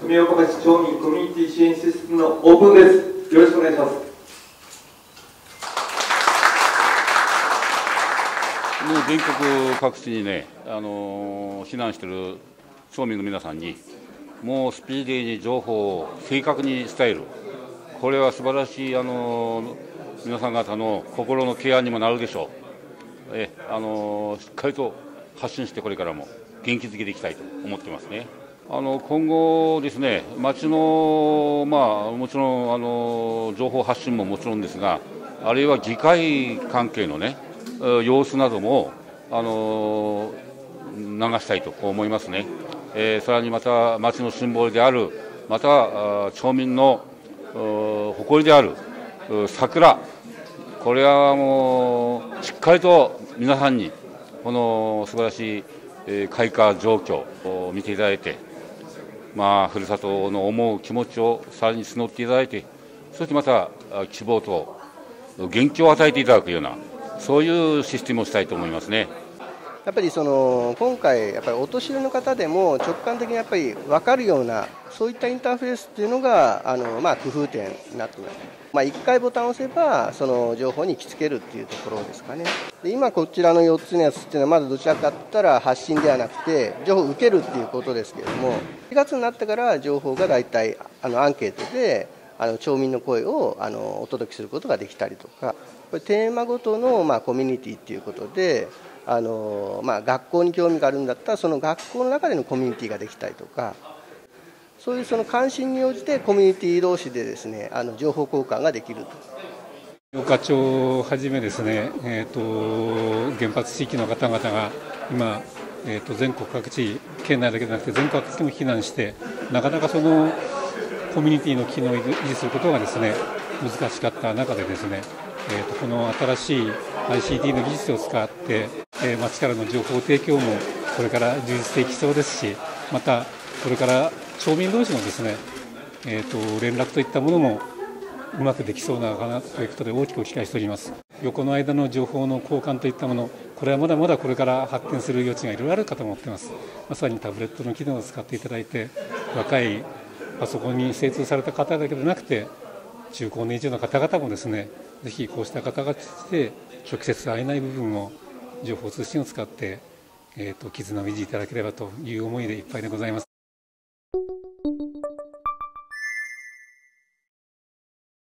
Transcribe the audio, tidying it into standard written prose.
富岡市町民コミュニティ支援施設のオープンです。よろしくお願いします。もう全国各地にね、避難している町民の皆さんに、もうスピーディーに情報を正確に伝える、これは素晴らしい皆さん方の心のケアにもなるでしょう。しっかりと発信してこれからも元気づけていきたいと思ってますね。今後ですね、町の、もちろん情報発信ももちろんですが、あるいは議会関係のね、様子なども流したいとこう思いますね。さらにまた、町のシンボルである、また町民の誇りである桜、これはもうしっかりと皆さんに、この素晴らしい開花状況を見ていただいて。ふるさとの思う気持ちをさらに募っていただいて、そしてまた希望と元気を与えていただくような、そういうシステムをしたいと思いますね。やっぱり今回、やっぱりお年寄りの方でも直感的にやっぱり分かるような、そういったインターフェースというのが工夫点になってます。1回ボタンを押せば、その情報に行きつけるというところですかね。で今、こちらの4つのやつというのは、まずどちらかといったら発信ではなくて、情報を受けるということですけれども、4月になってから情報が大体アンケートで、町民の声をお届けすることができたりとか、これテーマごとのコミュニティということで、学校に興味があるんだったらその学校の中でのコミュニティができたりとか、そういうその関心に応じてコミュニティ同士でですね、情報交換ができると。富岡町をはじめですね、原発地域の方々が今、全国各地、県内だけでなくて全国各地も避難して、なかなかそのコミュニティの機能を維持することがですね、難しかった中でですね、この新しい ICT の技術を使って、町からの情報提供もこれから充実していきそうですし、またこれから町民同士のですね、連絡といったものもうまくできそうなのかなということで大きく期待しております。横の間の情報の交換といったもの、これはまだまだこれから発展する余地がいろいろあるかと思っています。まさにタブレットの機能を使っていただいて、若いパソコンに精通された方だけでなくて、中高年以上の方々もですね、ぜひこうした方々で直接会えない部分を情報通信を使って絆を維持いただければという思いでいっぱいでございます。